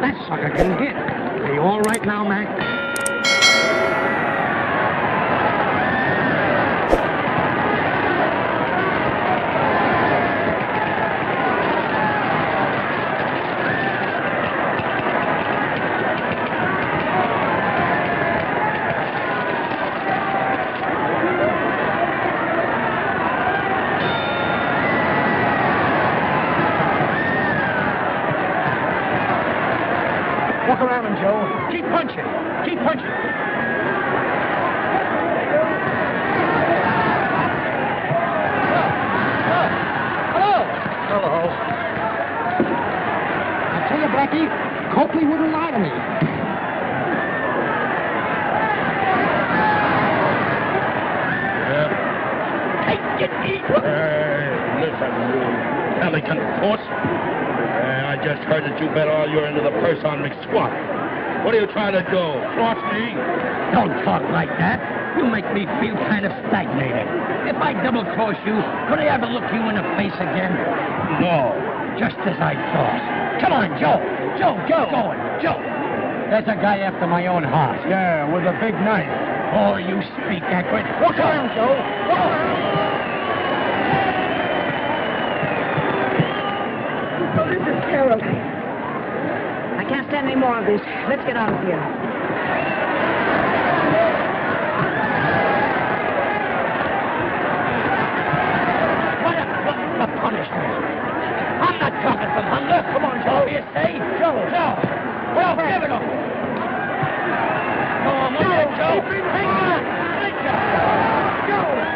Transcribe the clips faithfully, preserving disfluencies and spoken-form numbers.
That sucker can hit. Are you all right now, Mac? Look around, Joe. Keep punching. Keep punching. Hello. Hello. I tell you, Blackie, Copley wouldn't lie to me. Take it easy. Hey, listen, you elegant horse. I just heard that you bet all your end of the purse on McSwat. What are you trying to do? Cross me? Don't talk like that. You make me feel kind of stagnated. If I double-cross you, could I ever look you in the face again? No. Just as I thought. Come on, Joe. Joe, Joe. Going. Joe. That's a guy after my own heart. Yeah, with a big knife. Oh, you speak that quick. Look around, Joe. Look around. This is terrible. I can't stand any more of this. Let's get out of here. What a, what a punishment. I'm not talking from hunger. Come on, Joe. You say? Joe. Joe. Well, give it up. Come on, look at Joe. Hang on. Joe. Joe.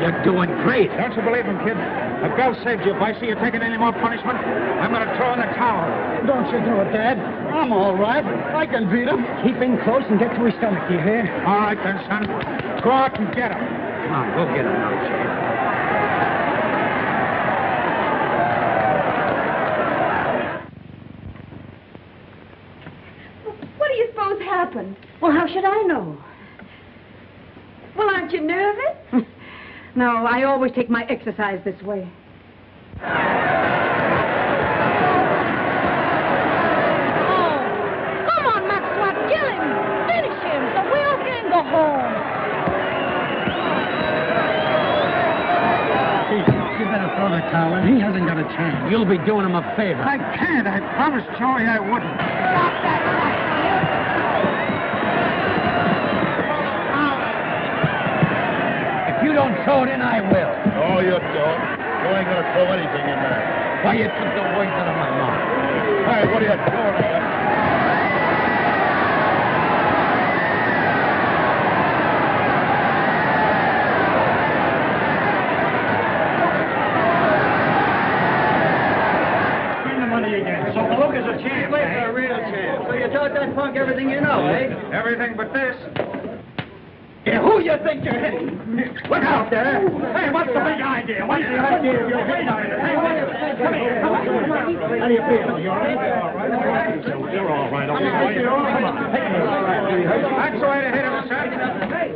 You're doing great. Don't you believe him, kid? A girl saved you. If I see you taking any more punishment, I'm going to throw in the towel. Don't you do it, Dad. I'm all right. I can beat him. Keep in close and get to his stomach, you hear? All right, then, son. Go out and get him. Come on, go get him now, Chief. What do you suppose happened? Well, how should I know? Well, aren't you nervous? No, I always take my exercise this way. Oh, come on, McSwat, kill him. Finish him so we all can go home. You better throw the towel in. He hasn't got a chance. You'll be doing him a favor. I can't. I promised Charlie I wouldn't. Stop that fight. You don't throw it in, I will. No, you don't. You ain't gonna throw anything in there. Why, you took the words out of my mouth. Hey, what are you doing here? Bring the money again. So the look is a chance, eh? A real chance. So you taught that punk everything you know, eh? Everything but this. Yeah, who you think you're hitting? Look out there! Hey, what's the big idea? What's the idea of your big idea? Hey, wait a minute. Come here. How do you feel? You all right? You're all right. All right. You're all right. That's the way to hit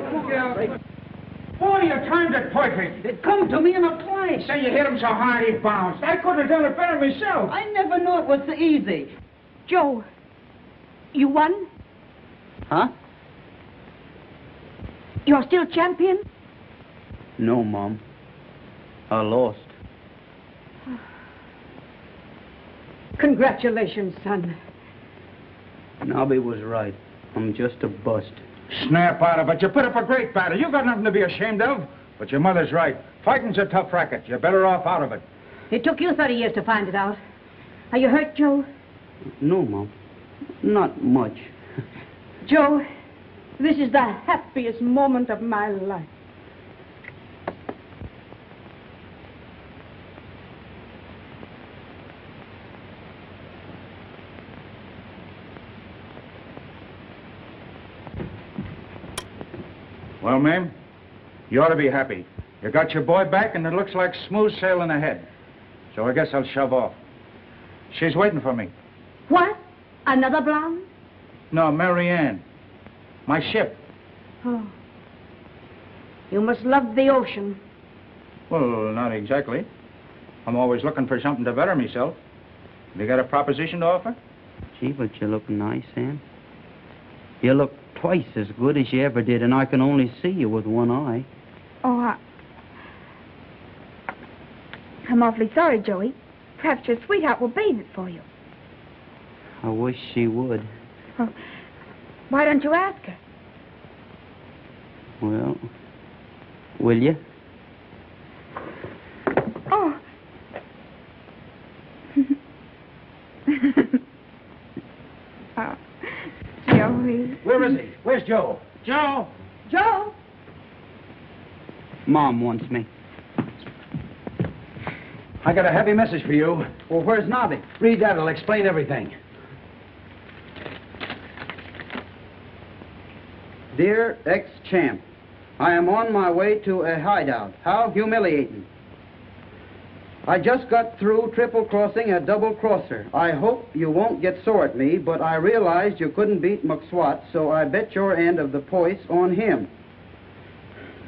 him, sir. Boy, you timed it perfect. It come to me in a place. Say you hit him so hard he bounced. I could have done it better myself. I never knew it was so easy. Joe, you won? Huh? You're still champion? No, Mom. I lost. Congratulations, son. Nobby was right. I'm just a bust. Snap out of it. You put up a great battle. You got nothing to be ashamed of. But your mother's right. Fighting's a tough racket. You're better off out of it. It took you thirty years to find it out. Are you hurt, Joe? No, Mom. Not much. Joe, this is the happiest moment of my life. Well, ma'am, you ought to be happy. You got your boy back, and it looks like smooth sailing ahead. So I guess I'll shove off. She's waiting for me. What? Another blonde? No, Marianne. My ship. Oh. You must love the ocean. Well, not exactly. I'm always looking for something to better myself. Have you got a proposition to offer? Gee, but you look nice, Ann. You look twice as good as you ever did, and I can only see you with one eye. Oh, I... I'm awfully sorry, Joey. Perhaps your sweetheart will bathe it for you. I wish she would. Well, why don't you ask her? Well, will you? Oh. Oh, Joey. Where is he? Where's Joe? Joe! Joe! Mom wants me. I got a heavy message for you. Well, where's Nobby? Read that, it'll explain everything. Dear ex-champ, I am on my way to a hideout. How humiliating. I just got through triple-crossing a double-crosser. I hope you won't get sore at me, but I realized you couldn't beat McSwat, so I bet your end of the poise on him.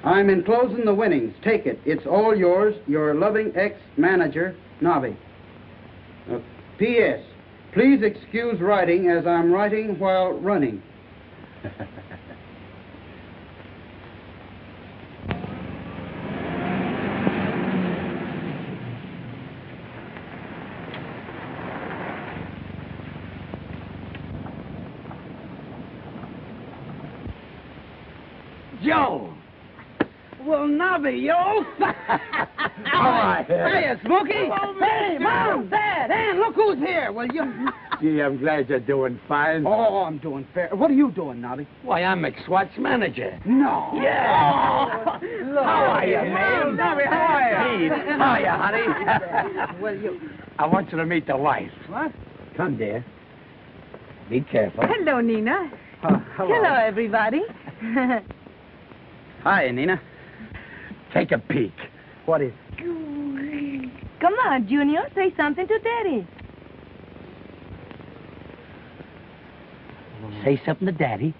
I'm enclosing the winnings. Take it. It's all yours, your loving ex-manager, Navi. Uh, P S Please excuse writing as I'm writing while running. Joe! Well, Nobby, yo! All right. Hey, Smokey! Oh, hey, Mom, Dad, Ann, look who's here, will you? Gee, I'm glad you're doing fine. Oh, I'm doing fair. What are you doing, Nobby? Why, I'm McSwat's manager. No. Yeah. Oh, look. How are you, man? Nobby, how are you? How are you, honey? Will you? I want you to meet the wife. What? Come, dear. Be careful. Hello, Nina. Uh, hello. Hello, everybody. Hi, Nina. Take a peek. What is it? Come on, Junior. Say something to Daddy. Say something to Daddy?